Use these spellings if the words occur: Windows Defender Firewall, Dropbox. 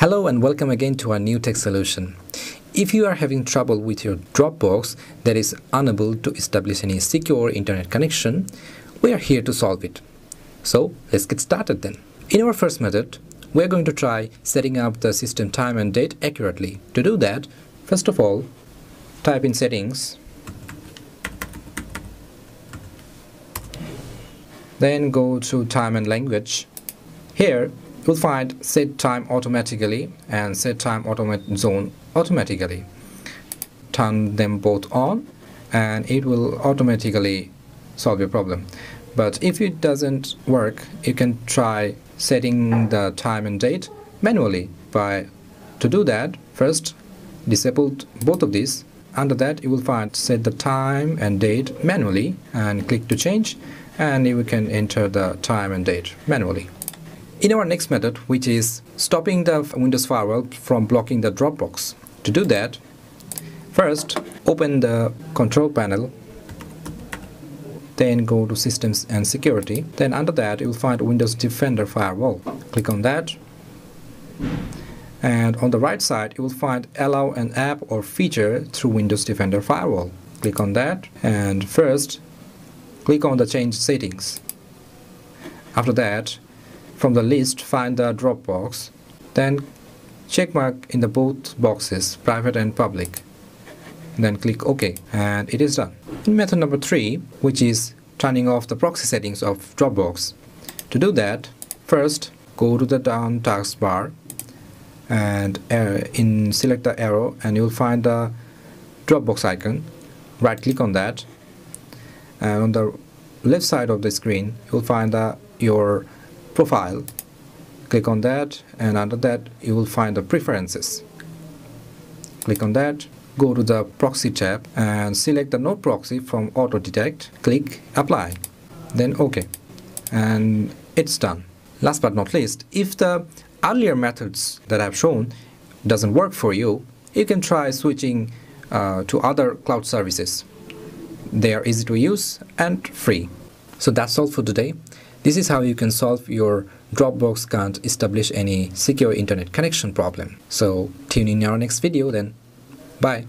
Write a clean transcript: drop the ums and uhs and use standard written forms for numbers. Hello and welcome again to our new tech solution. If you are having trouble with your Dropbox that is unable to establish any secure internet connection, we are here to solve it. So let's get started then. In our first method, we are going to try setting up the system time and date accurately. To do that, first of all, type in settings, then go to time and language. Here you'll find set time automatically and set time zone automatically. Turn them both on and it will automatically solve your problem. But if it doesn't work, you can try setting the time and date manually. To do that, first disable both of these. Under that you will find set the time and date manually and click to change, and you can enter the time and date manually. In our next method, which is stopping the Windows Firewall from blocking the Dropbox. To do that, first open the control panel, then go to Systems and Security, then under that you'll find Windows Defender Firewall. Click on that, and on the right side you will find Allow an app or feature through Windows Defender Firewall. Click on that, and first click on the Change Settings. After that, from the list, find the Dropbox, then checkmark in the both boxes, private and public, then click OK, and it is done. In method number 3, which is turning off the proxy settings of Dropbox. To do that, first go to the down taskbar and select the arrow, and you'll find the Dropbox icon. Right click on that, and on the left side of the screen you'll find your profile. Click on that, and under that you will find the preferences. Click on that, go to the proxy tab and select the no proxy from auto detect, click apply, then OK, and it's done. Last but not least, if the earlier methods that I've shown doesn't work for you, you can try switching to other cloud services. They are easy to use and free. So that's all for today. This is how you can solve your Dropbox can't establish any secure internet connection problem. So tune in our next video then. Bye.